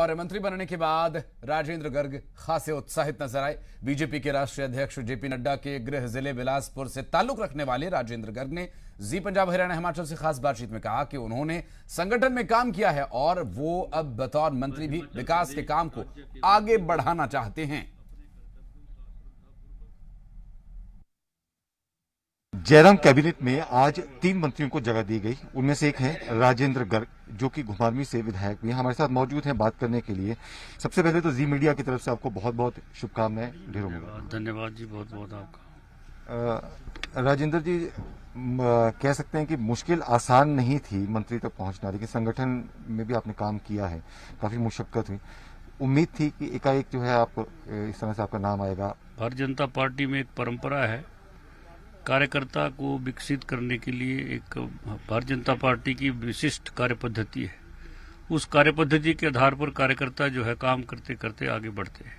और मंत्री बनने के बाद राजेंद्र गर्ग खासे उत्साहित नजर आए। बीजेपी के राष्ट्रीय अध्यक्ष जेपी नड्डा के गृह जिले बिलासपुर से ताल्लुक रखने वाले राजेंद्र गर्ग ने जी पंजाब हरियाणा हिमाचल से खास बातचीत में कहा कि उन्होंने संगठन में काम किया है और वो अब बतौर मंत्री भी विकास के काम को आगे बढ़ाना चाहते हैं। जयराम कैबिनेट में आज 3 मंत्रियों को जगह दी गई। उनमें से एक है राजेंद्र गर्ग जो कि घुमारवी से विधायक भी हमारे साथ मौजूद हैं बात करने के लिए। सबसे पहले तो जी मीडिया की तरफ से आपको बहुत बहुत शुभकामनाएं, ढेरों धन्यवाद जी, बहुत बहुत आपका। राजेंद्र जी, कह सकते हैं कि मुश्किल आसान नहीं थी मंत्री तक पहुंचना, लेकिन संगठन में भी आपने काम किया है, काफी मुशक्कत हुई। उम्मीद थी कि एकाएक जो है आप इस तरह से आपका नाम आएगा। भारतीय जनता पार्टी में एक परंपरा है कार्यकर्ता को विकसित करने के लिए, एक भारतीय जनता पार्टी की विशिष्ट कार्यपद्धति है। उस कार्यपद्धति के आधार पर कार्यकर्ता जो है काम करते करते आगे बढ़ते हैं।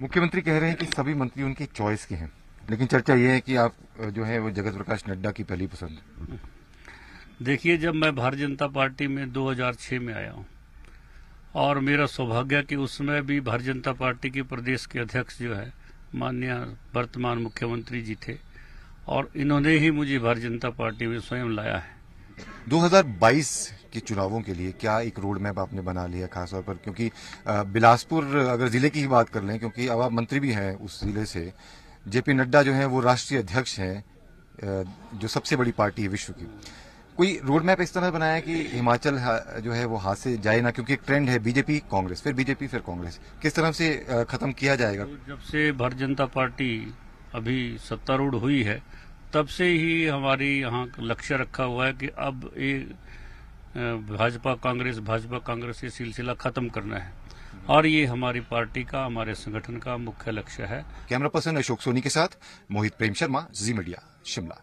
मुख्यमंत्री कह रहे हैं कि सभी मंत्री उनकी चॉइस के हैं, लेकिन चर्चा ये है कि आप जो है वो जगत प्रकाश नड्डा की पहली पसंद। देखिए, जब मैं भारतीय जनता पार्टी में 2006 में आया हूँ और मेरा सौभाग्य कि उसमें भी भारतीय जनता पार्टी के प्रदेश के अध्यक्ष जो है माननीय वर्तमान मुख्यमंत्री जी थे और इन्होंने ही मुझे भारतीय जनता पार्टी में स्वयं लाया है। 2022 के चुनावों के लिए क्या एक रोड मैप आपने बना लिया खासतौर पर, क्योंकि बिलासपुर अगर जिले की ही बात कर लें, क्योंकि अब आप मंत्री भी हैं उस जिले से, जेपी नड्डा जो है वो राष्ट्रीय अध्यक्ष हैं जो सबसे बड़ी पार्टी है विश्व की, कोई रोड मैप इस तरह बनाया कि हिमाचल जो है वो हाथ से जाए ना, क्योंकि एक ट्रेंड है बीजेपी कांग्रेस फिर बीजेपी फिर कांग्रेस, किस तरह से खत्म किया जाएगा? जब से भारतीय जनता पार्टी अभी सत्तारूढ़ हुई है तब से ही हमारी यहाँ लक्ष्य रखा हुआ है कि अब एक भाजपा कांग्रेस ये सिलसिला खत्म करना है और ये हमारी पार्टी का, हमारे संगठन का मुख्य लक्ष्य है। कैमरा पर्सन अशोक सोनी के साथ मोहित प्रेम शर्मा, जी मीडिया शिमला।